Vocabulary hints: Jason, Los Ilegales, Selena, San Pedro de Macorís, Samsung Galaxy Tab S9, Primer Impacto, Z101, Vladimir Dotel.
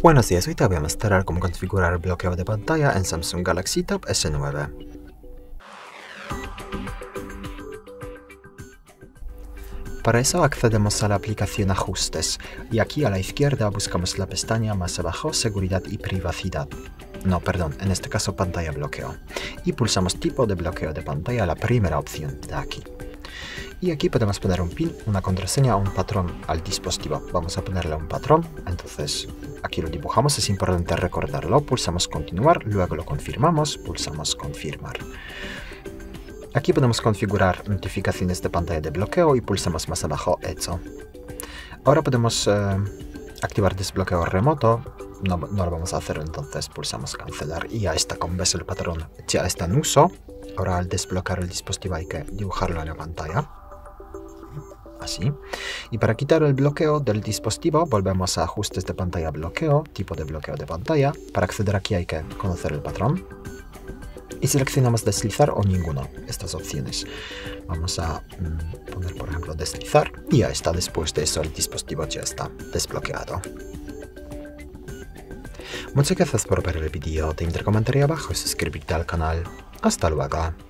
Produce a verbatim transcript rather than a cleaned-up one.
Buenos días, hoy te voy a mostrar cómo configurar el bloqueo de pantalla en Samsung Galaxy Tab S nueve. Para eso accedemos a la aplicación Ajustes y aquí a la izquierda buscamos la pestaña más abajo Seguridad y Privacidad. No, perdón, en este caso Pantalla Bloqueo. Y pulsamos Tipo de bloqueo de pantalla, la primera opción de aquí. Y aquí podemos poner un pin, una contraseña o un patrón al dispositivo. Vamos a ponerle un patrón, entonces aquí lo dibujamos, es importante recordarlo. Pulsamos continuar, luego lo confirmamos, pulsamos confirmar. Aquí podemos configurar notificaciones de pantalla de bloqueo y pulsamos más abajo hecho. Ahora podemos eh, activar desbloqueo remoto. No, no lo vamos a hacer, entonces pulsamos cancelar y ya está. Como ves, el patrón ya está en uso. Ahora al desbloquear el dispositivo hay que dibujarlo en la pantalla, así. Y para quitar el bloqueo del dispositivo volvemos a ajustes de pantalla bloqueo, tipo de bloqueo de pantalla. Para acceder aquí hay que conocer el patrón y seleccionamos deslizar o ninguno, estas opciones. Vamos a mm, poner por ejemplo deslizar y ya está. Después de eso el dispositivo ya está desbloqueado. Muchas gracias por ver el vídeo, te invito a comentar abajo y suscribirte al canal. Hasta luego.